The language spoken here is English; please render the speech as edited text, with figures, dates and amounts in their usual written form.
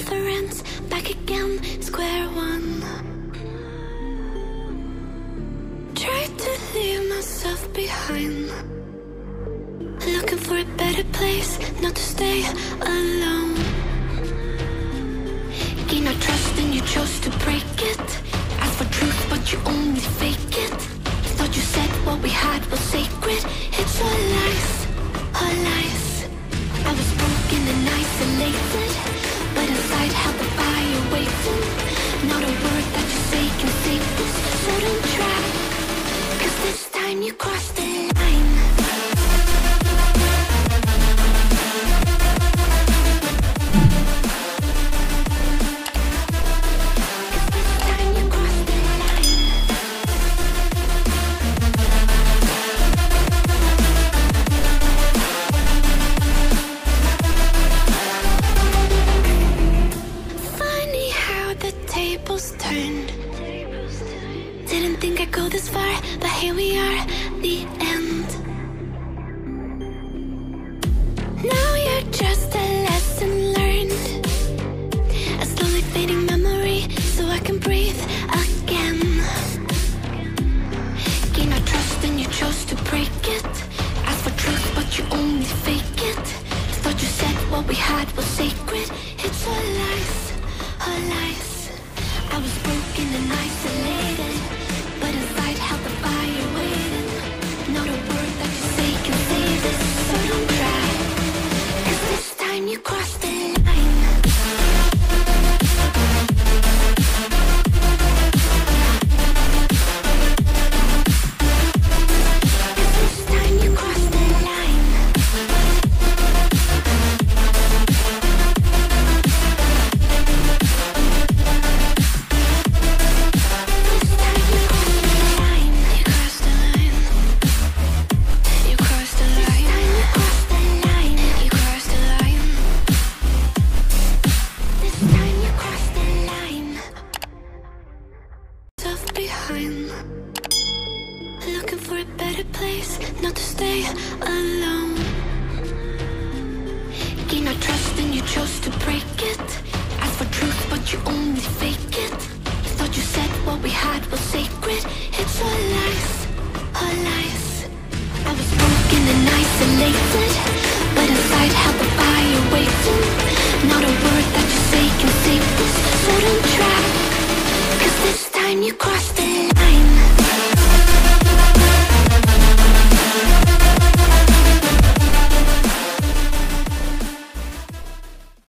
never ends. Back again, square one. Tried to leave myself behind, looking for a better place, not to stay alone. Gain no trust and you chose to break it. Ask for truth but you only fake it. Thought you said what we had was sacred. It's all lies, all lies. I was broken and isolated, but inside held the fire waiting. Not a word that you say can save this, so don't try, cause this time you crossed the line. Didn't think I'd go this far, but here we are, the end. Now you're just a lesson learned, a slowly fading memory, so I can breathe again. Gain no trust and you chose to break it. Ask for truth but you only fake it. Thought you said what we had was sacred. It's all lies, all lies. I was broken and isolated, but inside held the fire waiting. Not a word that you say can save this, so don't try, cause this time you crossed the line. Looking for a better place, not to stay alone. Gain no trust and you chose to break it. Ask for truth but you only fake it. Thought you said what we had was sacred. It's all lies, all lies. I was broken and isolated, but inside held the fire waiting. Not a word that you say can save this, so don't try, cause this time you crossed.